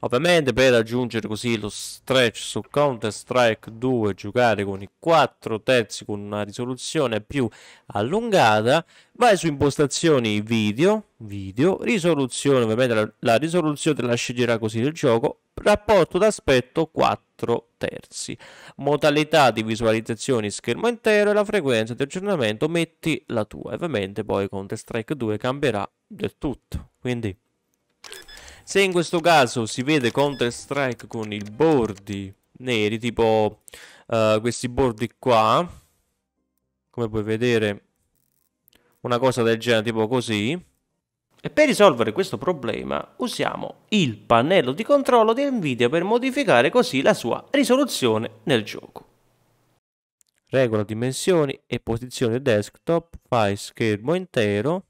Ovviamente per raggiungere così lo stretch su Counter Strike 2, giocare con i 4 terzi con una risoluzione più allungata, vai su impostazioni video, risoluzione, ovviamente la risoluzione te la sceglierà così del gioco, rapporto d'aspetto 4:3, modalità di visualizzazione schermo intero e la frequenza di aggiornamento metti la tua. Ovviamente poi Counter Strike 2 cambierà del tutto, quindi se in questo caso si vede Counter Strike con i bordi neri, tipo questi bordi qua, come puoi vedere, una cosa del genere, tipo così. E per risolvere questo problema usiamo il pannello di controllo di Nvidia per modificare così la sua risoluzione nel gioco. Regola dimensioni e posizione desktop, fai schermo intero,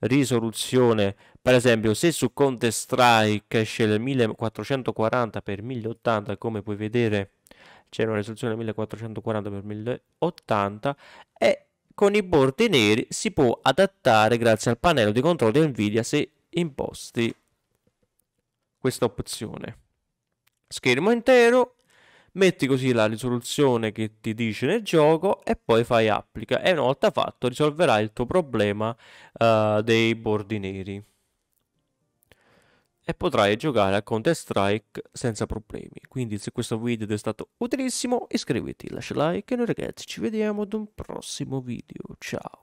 risoluzione. Per esempio, se su Counter Strike esce il 1440x1080, come puoi vedere c'è una risoluzione 1440x1080, e con i bordi neri si può adattare grazie al pannello di controllo di Nvidia se imposti questa opzione. Schermo intero, metti così la risoluzione che ti dice nel gioco e poi fai applica, e una volta fatto risolverai il tuo problema dei bordi neri. E potrai giocare a Counter Strike senza problemi. Quindi se questo video ti è stato utilissimo, iscriviti, lascia like e noi ragazzi ci vediamo ad un prossimo video. Ciao!